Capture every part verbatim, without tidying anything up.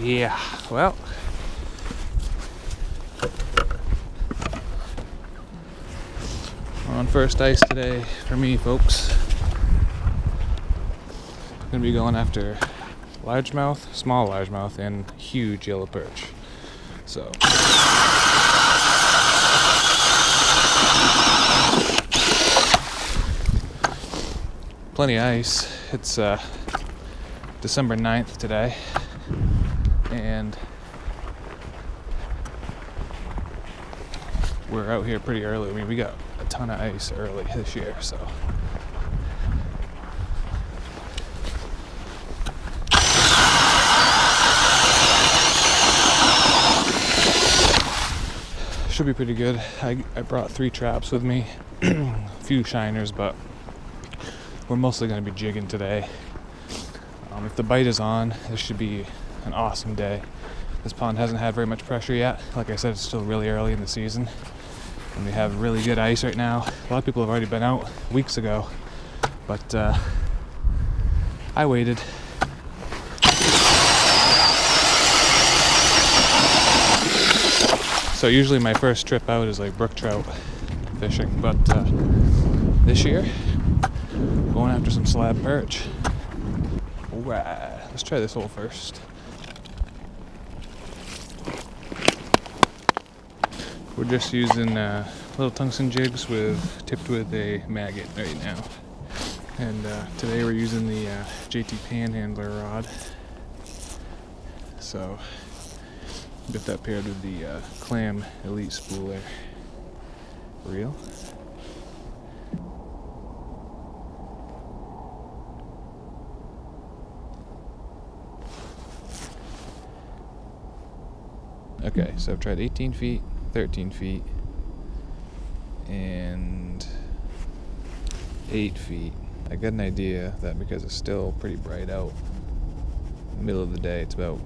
Yeah, well, on first ice today for me, folks. I'm gonna be going after largemouth, small largemouth, and huge yellow perch. So. Plenty of ice. It's uh, December ninth today, and we're out here pretty early. I mean, we got a ton of ice early this year, so should be pretty good. I, I brought three traps with me, a few shiners, but we're mostly going to be jigging today. Um, if the bite is on, this should be an awesome day. This pond hasn't had very much pressure yet. Like I said, it's still really early in the season, and we have really good ice right now. A lot of people have already been out weeks ago, but uh, I waited. So usually my first trip out is like brook trout fishing, but uh, this year, going after some slab perch. Alright, let's try this hole first. We're just using uh, little tungsten jigs with tipped with a maggot right now. And uh, today we're using the uh, J T Panhandler rod. So, get that paired with the uh, Clam Elite spooler reel. Okay, so I've tried eighteen feet, thirteen feet, and eight feet. I got an idea that because it's still pretty bright out, in the middle of the day, it's about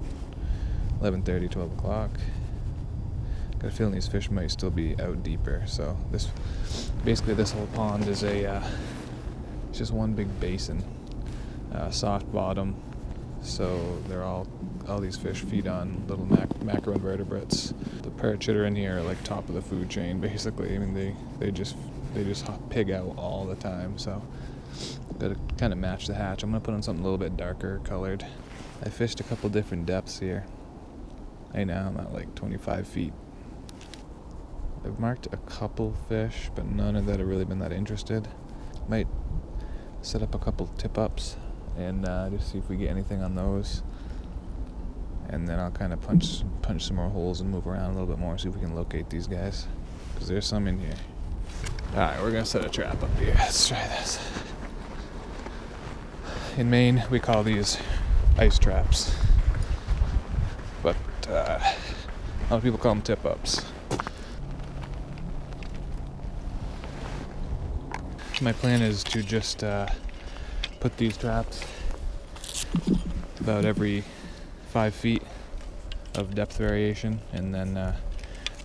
eleven thirty, twelve o'clock. Got a feeling these fish might still be out deeper, so this, basically this whole pond is a, uh, it's just one big basin, uh, soft bottom. So they're all, all these fish feed on little mac macroinvertebrates. The perch that are in here are like top of the food chain, basically. I mean, they, they just they just pig out all the time. So gotta kind of match the hatch. I'm gonna put on something a little bit darker colored. I fished a couple different depths here. I know I'm at like twenty-five feet. I've marked a couple fish, but none of that have really been that interested. Might set up a couple tip-ups and uh, just see if we get anything on those, and then I'll kind of punch punch some more holes and move around a little bit more, see if we can locate these guys, because there's some in here. Alright, we're gonna set a trap up here. Let's try this. In Maine, we call these ice traps, but uh, a lot of people call them tip-ups. My plan is to just uh, put these traps about every five feet of depth variation, and then uh,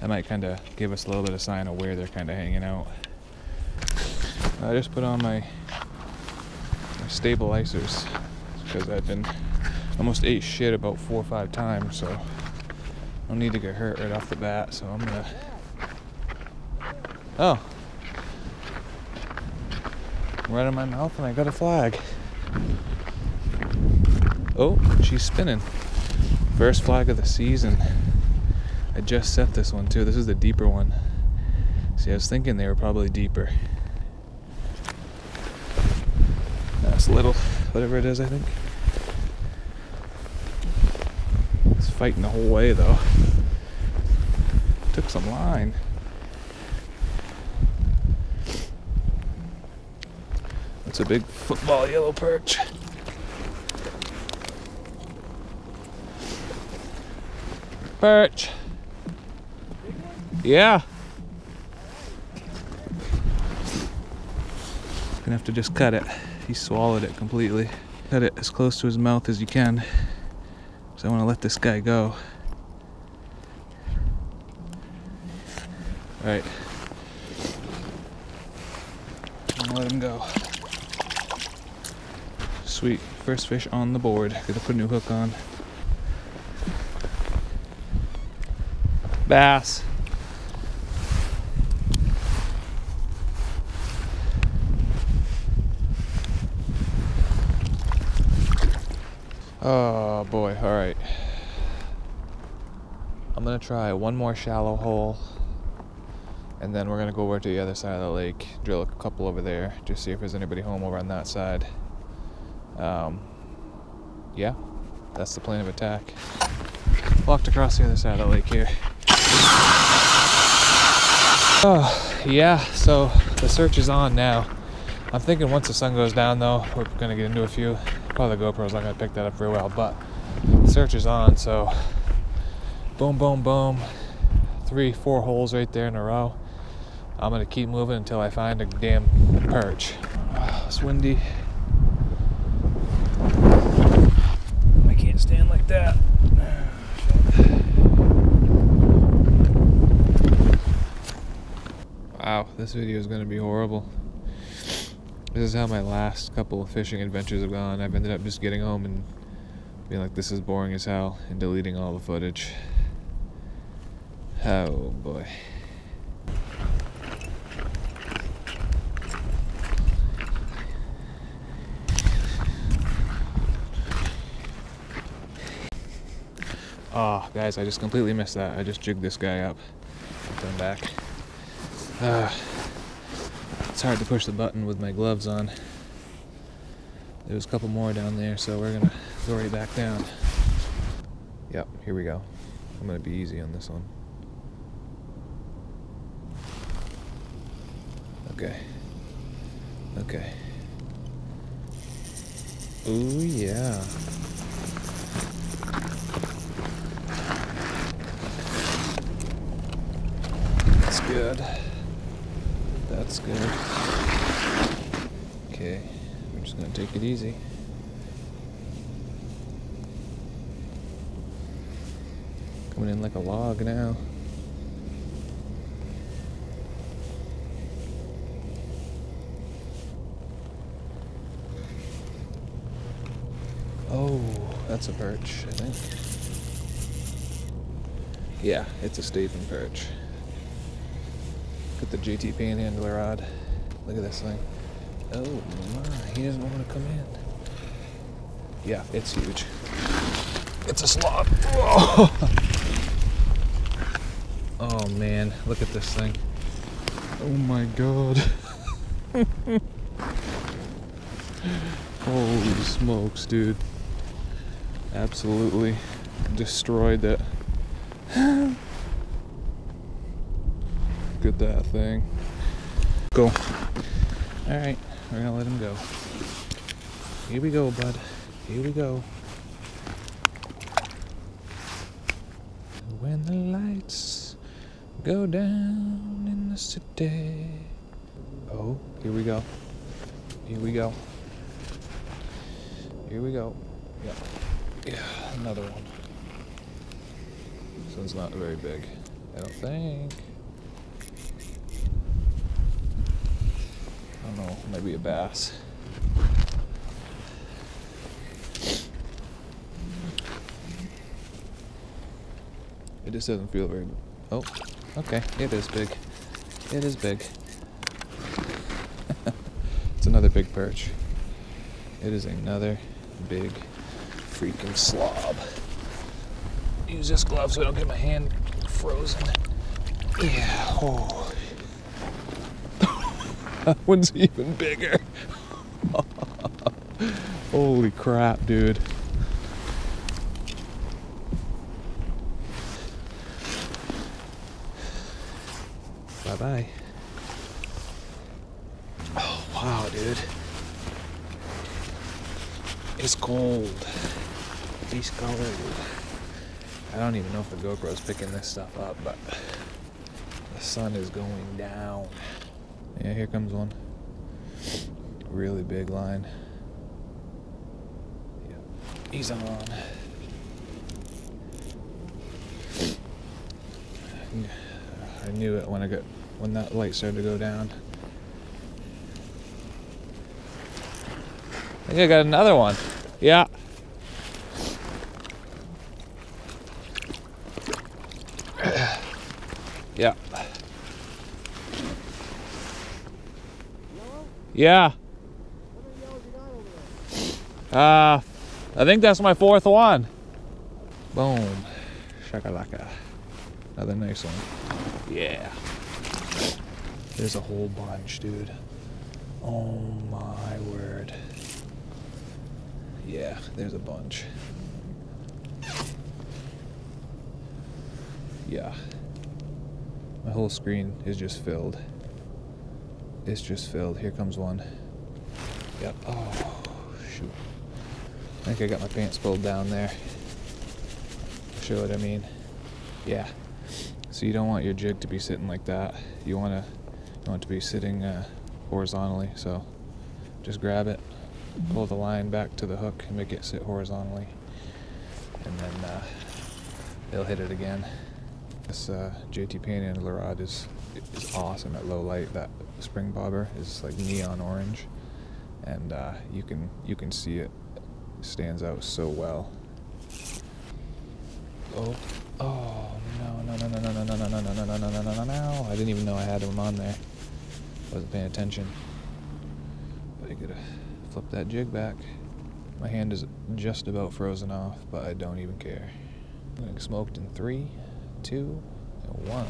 that might kind of give us a little bit of sign of where they're kind of hanging out. I just put on my, my stabilizers because I've been almost ate shit about four or five times, so I don't need to get hurt right off the bat. So I'm gonna. Oh. Right in my mouth, and I got a flag. Oh, she's spinning. First flag of the season. I just set this one too. This is the deeper one. See, I was thinking they were probably deeper. That's little, whatever it is, I think. It's fighting the whole way though. Took some line. It's a big football yellow perch. Perch. Yeah. Gonna have to just cut it. He swallowed it completely. Cut it as close to his mouth as you can, because I want to let this guy go. All right. I'm gonna let him go. Sweet, first fish on the board. Gonna put a new hook on. bass. Oh boy, all right. I'm gonna try one more shallow hole and then we're gonna go over to the other side of the lake, drill a couple over there, just see if there's anybody home over on that side. Um, yeah, that's the plan of attack. Walked across the other side of the lake here. Oh, yeah, so the search is on now. I'm thinking once the sun goes down though, we're gonna get into a few. Probably the GoPro's not gonna pick that up very well, but the search is on, so boom, boom, boom. Three, four holes right there in a row. I'm gonna keep moving until I find a damn perch. Oh, it's windy. I can't stand like that. Wow, this video is gonna be horrible. This is how my last couple of fishing adventures have gone. I've ended up just getting home and being like, this is boring as hell, and deleting all the footage. Oh boy. Oh, guys, I just completely missed that. I just jigged this guy up. I'll turn back. Uh, It's hard to push the button with my gloves on. There was a couple more down there, so we're gonna go right back down. Yep, here we go. I'm gonna be easy on this one. Okay. Okay. Ooh, yeah. That's good. That's good. Okay, we're just gonna take it easy. Coming in like a log now. Oh, that's a perch, I think. Yeah, it's a Stephen perch. Put the J T Panhandler rod. Look at this thing. Oh my, he doesn't want to come in. Yeah, it's huge. It's a slot. Oh man, look at this thing. Oh my god. Holy smokes, dude. Absolutely destroyed it. Look at that thing. Cool. Alright, we're gonna let him go. Here we go, bud. Here we go. When the lights go down in the city. Oh, here we go. Here we go. Here we go. Yeah. Yeah, another one. This one's not very big, I don't think. I don't know, maybe a bass. It just doesn't feel very... Oh, okay, it is big. It is big. It's another big perch. It is another big freaking slob. Use this glove so I don't get my hand frozen. Yeah, oh. That one's even bigger. Holy crap, dude. Bye-bye. Oh, wow, dude. It's cold. It's cold. I don't even know if the GoPro's picking this stuff up, but the sun is going down. Yeah, here comes one. Really big line. Yeah. He's on. I knew it when I got when that light started to go down. I think I got another one. Yeah. Yeah. Yeah. Uh, I think that's my fourth one. Boom. Shakalaka. Another nice one. Yeah. There's a whole bunch, dude. Oh my word. Yeah, there's a bunch. Yeah. My whole screen is just filled. It's just filled. Here comes one. Yep. Oh, shoot. I think I got my pants pulled down there. Show what I mean. Yeah. So you don't want your jig to be sitting like that. You want to, you want it to be sitting uh, horizontally. So just grab it, pull the line back to the hook, and make it sit horizontally. And then uh, they'll hit it again. This uh, J T Panhandler rod is, is awesome at low light. That spring bobber is like neon orange, and uh, you can you can see it stands out so well. Oh, oh no no no no no no no no no no no no no no! I didn't even know I had him on there. Wasn't paying attention. But I could flip that jig back. My hand is just about frozen off, but I don't even care. I'm getting smoked in three. Two and one.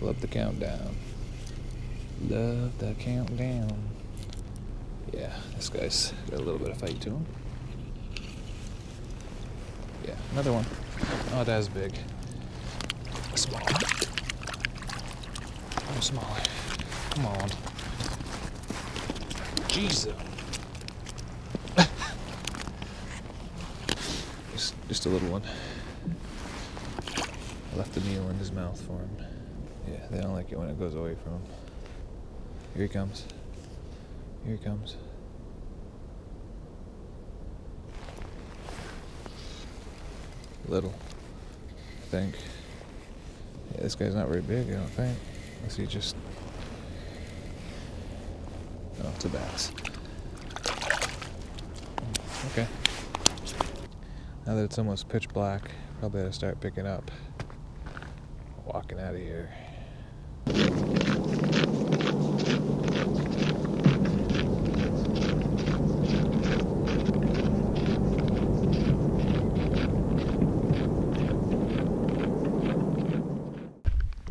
Love the countdown. Love the countdown. Yeah, this guy's got a little bit of fight to him. Yeah, another one. Oh, that is big. Small. Oh, smaller. Come on. Jesus. Just, just a little one. I left the needle in his mouth for him. Yeah, they don't like it when it goes away from him. Here he comes. Here he comes. Little, I think. Yeah, this guy's not very big, I don't think. Unless he just... Oh, it's a bass. Okay. Now that it's almost pitch black, probably ought to start picking up. Walking out of here.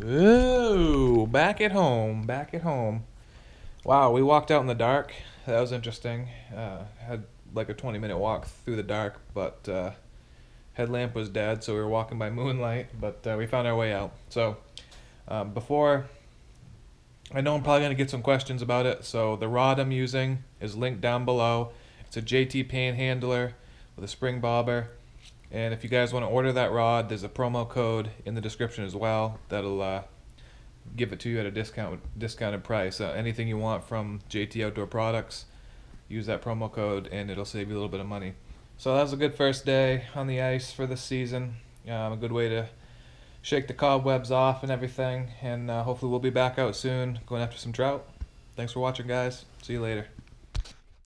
Ooh, back at home, back at home. Wow, we walked out in the dark. That was interesting. Uh, had like a twenty minute walk through the dark, but uh, headlamp was dead, so we were walking by moonlight, but uh, we found our way out. So uh, before, I know I'm probably going to get some questions about it, so the rod I'm using is linked down below. It's a J T Panhandler with a spring bobber, and if you guys want to order that rod, there's a promo code in the description as well that'll uh, give it to you at a discount discounted price. Uh, anything you want from J T Outdoor Products, use that promo code and it'll save you a little bit of money. So that was a good first day on the ice for this season. Um, a good way to shake the cobwebs off and everything. And uh, hopefully we'll be back out soon going after some trout. Thanks for watching, guys. See you later.